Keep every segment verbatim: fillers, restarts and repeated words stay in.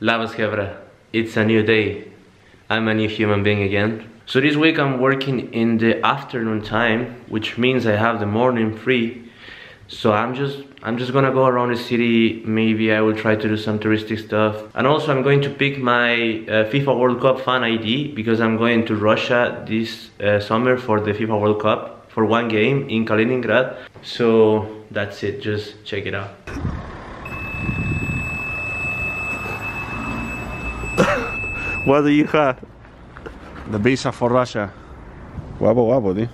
Labas Vebra, it's a new day. I'm a new human being again. So this week I'm working in the afternoon time, which means I have the morning free. So I'm just I'm just gonna go around the city. Maybe I will try to do some touristic stuff. And also I'm going to pick my uh, FIFA World Cup fan I D because I'm going to Russia this uh, summer for the FIFA World Cup for one game in Kaliningrad. So that's it, just check it out. What do you have? The visa for Russia. Wabo wabo, dude.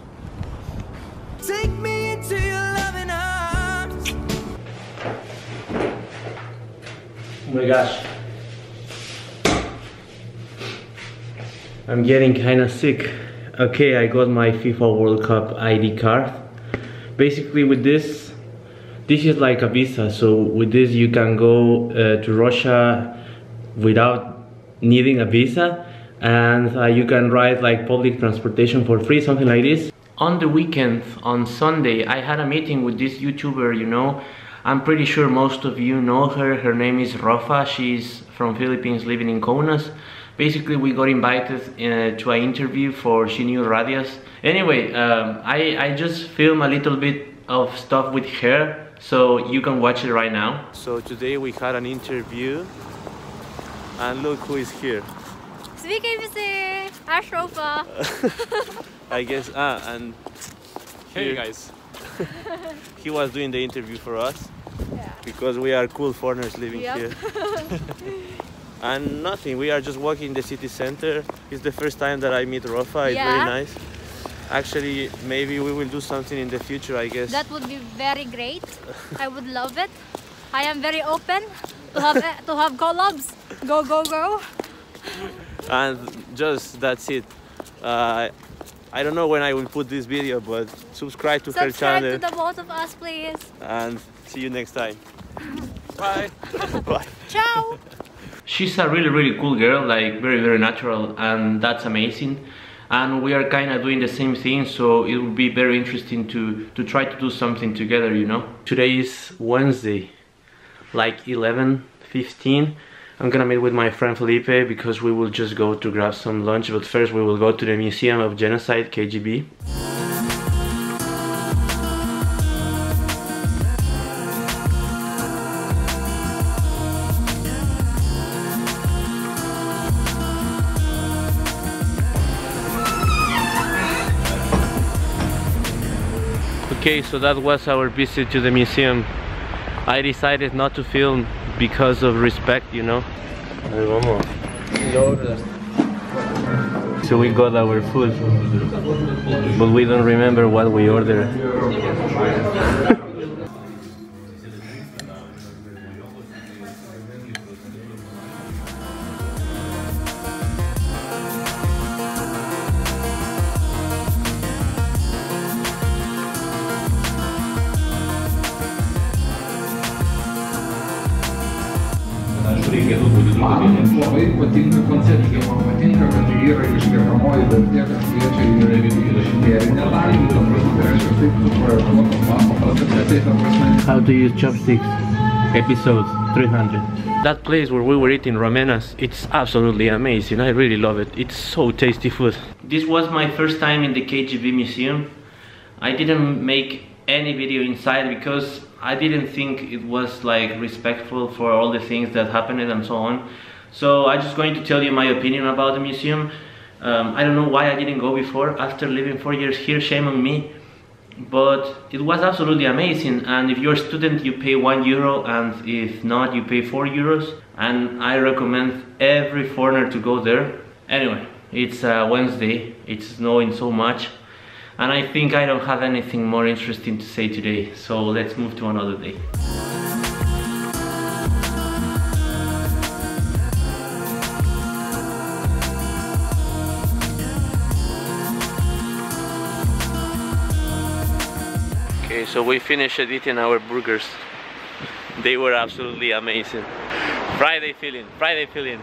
Take me into your loving arms. Oh my gosh. I'm getting kinda sick. Okay, I got my FIFA World Cup I D card. Basically with this, this is like a visa. So with this you can go uh, to Russia without needing a visa, and uh, you can ride like public transportation for free, something like this. On the weekend, on Sunday, I had a meeting with this YouTuber, you know. I'm pretty sure most of you know her. Her name is Rafa. She's from Philippines, living in Kaunas. Basically, we got invited uh, to an interview for She Knew Radius. Anyway, um, I, I just filmed a little bit of stuff with her, so you can watch it right now. So today we had an interview. And look who is here. Sveiki, I'm Rafa. I guess, ah, and... Hey, here. Guys. He was doing the interview for us. Yeah. Because we are cool foreigners living yep. here. And nothing, we are just walking in the city center. It's the first time that I meet Rafa, it's yeah. very nice. Actually, maybe we will do something in the future, I guess. That would be very great. I would love it. I am very open to have, to have collabs. Go, go, go. And just that's it. Uh, I don't know when I will put this video, but subscribe to subscribe her channel. Subscribe to the both of us, please. And see you next time. Bye. Bye. Ciao. She's a really, really cool girl, like very, very natural. And that's amazing. And we are kind of doing the same thing, so it will be very interesting to, to try to do something together, you know. Today is Wednesday, like eleven fifteen. I'm gonna meet with my friend Felipe because we will just go to grab some lunch, but first we will go to the Museum of Genocide, K G B. Okay, so that was our visit to the museum. I decided not to film because of respect, you know. So we got our food, but we don't remember what we ordered. How to use chopsticks, episode three hundred. That place where we were eating ramenas, it's absolutely amazing. I really love it. It's so tasty food. This was my first time in the K G B museum. I didn't make any video inside because I didn't think it was like respectful for all the things that happened and so on. So I'm just going to tell you my opinion about the museum. Um, I don't know why I didn't go before after living four years here, shame on me. But it was absolutely amazing, and if you're a student you pay one euro and if not you pay four euros. And I recommend every foreigner to go there. Anyway, it's uh, Wednesday, it's snowing so much. And I think I don't have anything more interesting to say today, so let's move to another day. Okay, so we finished eating our burgers. They were absolutely amazing. Friday feeling, Friday feeling.